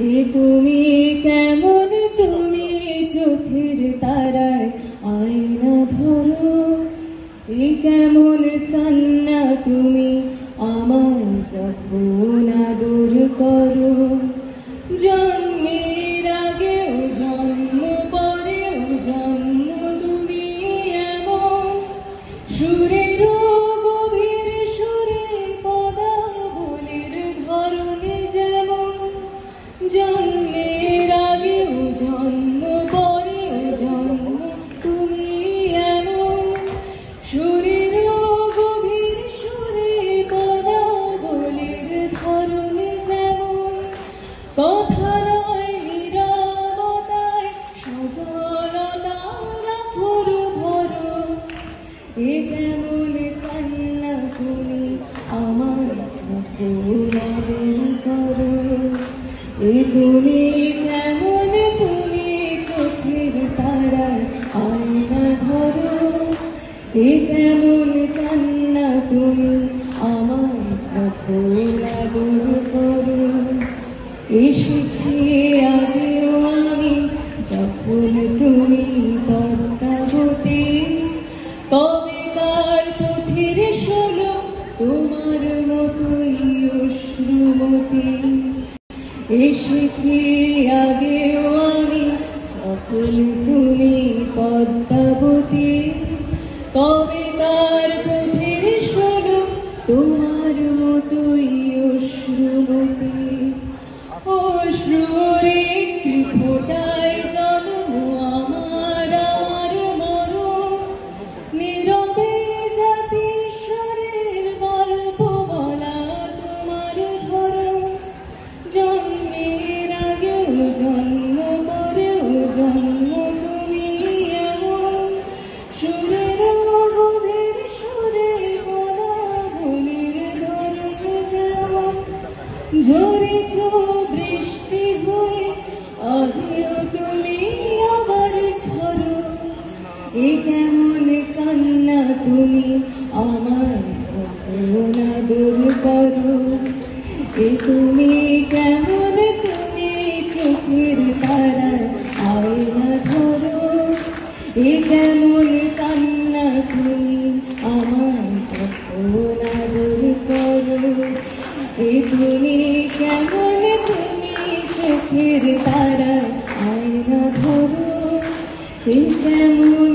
এ তুমি কেমন তুমি চোখের তারায় আয়না ধরো এ কেমন কান্না তুমি আমার যখন আদর করো জন্মের আগেও জন্ম পরেও জন্ম তুমি এমন সুরের গভীর সুরে পদা বলির ধরণী যেমন জন্মের আগেও জন্ম পরেও জন্ম তুমি এমন সুরের গভীর সুরে পদা বলির ধরণী যেমন কথা নয় নীরবতায় সজলতা রাখো ধরো এ কেমন কান্না তুমি আমার যখন করো এ তুমি কেমন তুমি চোখের তারায় আয়না ধরো এ কেমন কান্না তুমি আমার যখন করো এসেছি আগেও আমি যখন তুমি পদ্মাবতী তবে কার পথের শোনো তোমার মতোই অশ্রুমতি এসেছি আগেও আমি যখন তুমি পদ্মাবতী তবে কার পথের শোনো তোমার মতোই অশ্রুমতি অশ্রুর একটি ফোঁটায় জন্ম আমার আমার মরণ নীরবে জাতি ঈশ্বরের গল্প বলা তোমার ধরো জন্মের আগেও জন্ম পরেও জন্ম তুমি এমন সুরের গভীর সুরে বলা বলির ধরণ যেমন ঝরেছ বৃষ্টি হয়ে আগেও তুমি আবার ঝরো এ কেমন কান্না তুমি আমার যন্ত্রণা দূর করো এ তুমি কেমন তুমি চোখের তারায় আয়না ধরো এ কেমন কান্না তুমি আমার যন্ত্রণা দূর করো এ তুমি কেমন चोखेर तारा आयना धरो